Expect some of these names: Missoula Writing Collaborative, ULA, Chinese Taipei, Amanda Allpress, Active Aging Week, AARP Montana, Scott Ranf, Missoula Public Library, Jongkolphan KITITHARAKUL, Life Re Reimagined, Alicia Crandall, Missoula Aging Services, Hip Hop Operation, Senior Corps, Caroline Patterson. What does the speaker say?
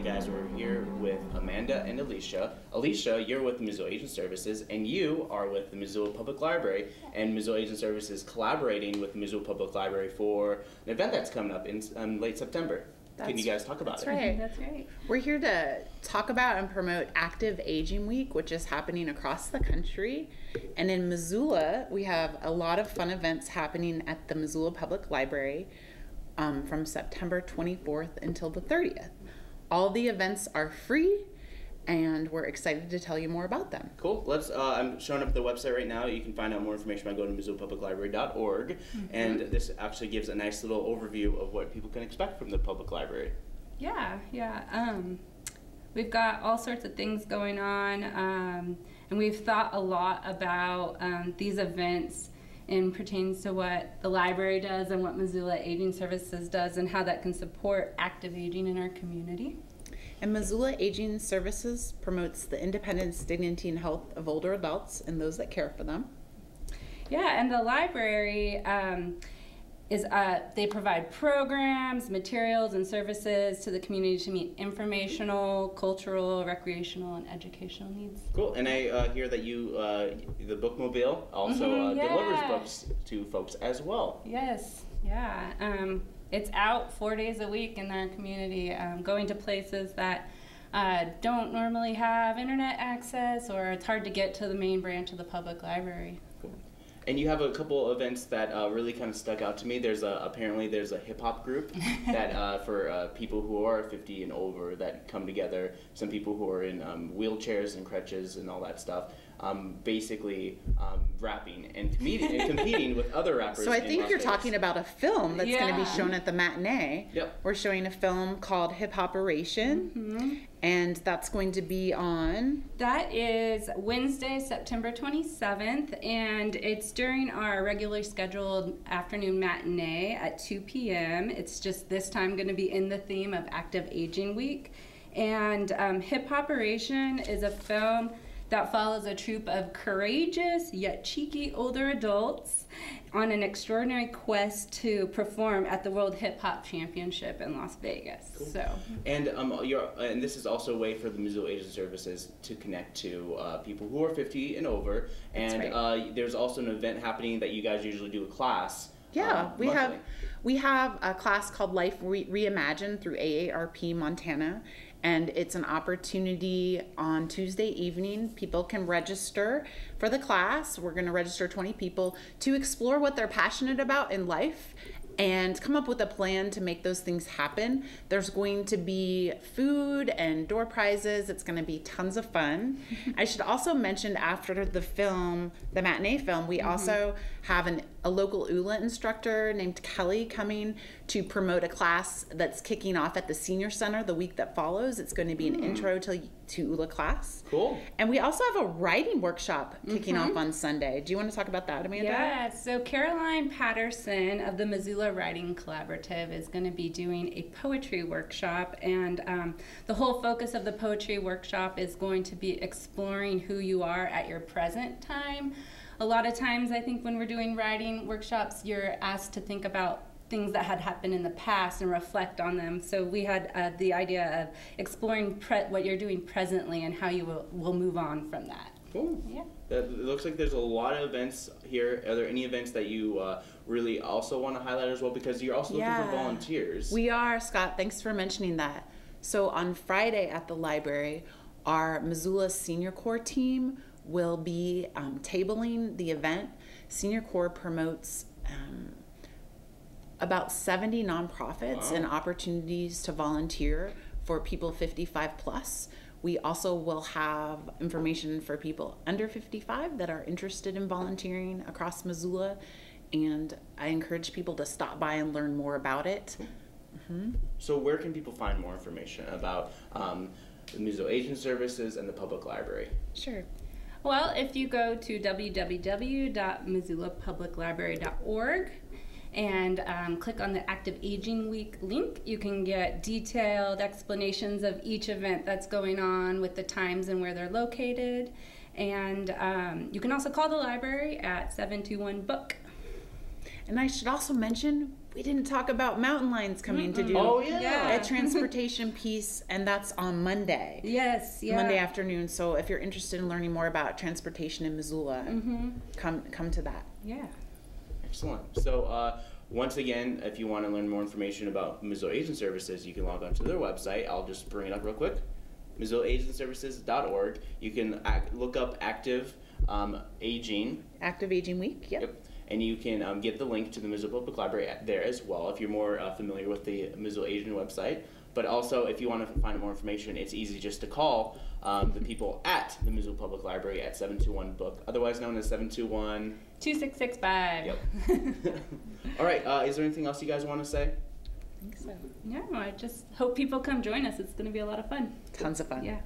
Hey guys, we're here with Amanda and Alicia. Alicia, you're with the Missoula Aging Services, and you are with the Missoula Public Library, and Missoula Aging Services collaborating with the Missoula Public Library for an event that's coming up in late September. Can you guys talk about it? That's right. We're here to talk about and promote Active Aging Week, which is happening across the country. And in Missoula, we have a lot of fun events happening at the Missoula Public Library from September 24th until the 30th. All the events are free, and we're excited to tell you more about them. Cool. Let's. I'm showing up the website right now. You can find out more information by going to missoulapubliclibrary.org, and this actually gives a nice little overview of what people can expect from the public library. Yeah. We've got all sorts of things going on, and we've thought a lot about these events and pertains to what the library does and what Missoula Aging Services does and how that can support active aging in our community. And Missoula Aging Services promotes the independence, dignity, and health of older adults and those that care for them. Yeah, and the library they provide programs, materials, and services to the community to meet informational, cultural, recreational, and educational needs. Cool, and I hear that you, the Bookmobile, also delivers books to folks as well. Yes, yeah. It's out 4 days a week in our community, going to places that don't normally have internet access, or it's hard to get to the main branch of the public library. Cool. And you have a couple events that really kind of stuck out to me. There's apparently there's a hip hop group that for people who are 50 and over that come together. Some people who are in wheelchairs and crutches and all that stuff, basically rapping and competing with other rappers. So I think you're talking about a film that's going to be shown at the matinee. Yep. We're showing a film called Hip Hop Operation. And that's going to be on? That is Wednesday, September 27th, and it's during our regular scheduled afternoon matinee at 2 p.m. It's just this time going to be in the theme of Active Aging Week. And Hip Hop Operation is a film that follows a troupe of courageous yet cheeky older adults on an extraordinary quest to perform at the World Hip Hop Championship in Las Vegas. Cool. So, and this is also a way for the Missoula Aging Services to connect to people who are 50 and over. And that's right. There's also an event happening that you guys usually do a class. Yeah, we have a class called Life Re Reimagined through AARP Montana. And it's an opportunity on Tuesday evening. People can register for the class. We're going to register 20 people to explore what they're passionate about in life and come up with a plan to make those things happen. There's going to be food and door prizes. It's going to be tons of fun. I should also mention, after the film, the matinee film, we also have a local ULA instructor named Kelly coming to promote a class that's kicking off at the senior center the week that follows. It's going to be an intro to ULA class. Cool. And we also have a writing workshop kicking off on Sunday. Do you want to talk about that, Amanda? Yeah, so Caroline Patterson of the Missoula Writing Collaborative is going to be doing a poetry workshop, and the whole focus of the poetry workshop is going to be exploring who you are at your present time. A lot of times, I think when we're doing writing workshops, you're asked to think about things that had happened in the past and reflect on them. So we had the idea of exploring what you're doing presently and how you will move on from that. Cool. Yeah. It looks like there's a lot of events here. Are there any events that you really also want to highlight as well? Because you're also looking for volunteers. We are, Scott. Thanks for mentioning that. So on Friday at the library, our Missoula Senior Corps team will be tabling the event. Senior Corps promotes about 70 nonprofits and opportunities to volunteer for people 55 plus. We also will have information for people under 55 that are interested in volunteering across Missoula, and I encourage people to stop by and learn more about it. So where can people find more information about the Missoula Aging Services and the public library? Sure. Well, if you go to www.missoulapubliclibrary.org, and click on the Active Aging Week link, you can get detailed explanations of each event that's going on with the times and where they're located. And you can also call the library at 721-BOOK. And I should also mention, we didn't talk about mountain lions coming to do a transportation piece, and that's on Monday. Yes, yeah. Monday afternoon. So if you're interested in learning more about transportation in Missoula, come to that. Yeah. Excellent. So once again, if you want to learn more information about Missoula Aging Services, you can log on to their website. I'll just bring it up real quick. MissoulaAgingServices.org. You can look up Active Aging. Active Aging Week, yep. And you can get the link to the Missoula Public Library there as well if you're more familiar with the Missoula Aging website. But also, if you want to find more information, it's easy just to call the people at the Missoula Public Library at 721-BOOK, otherwise known as 721-2665. Yep. All right, is there anything else you guys want to say? I think so. No, I just hope people come join us. It's going to be a lot of fun. Tons of fun. Yeah.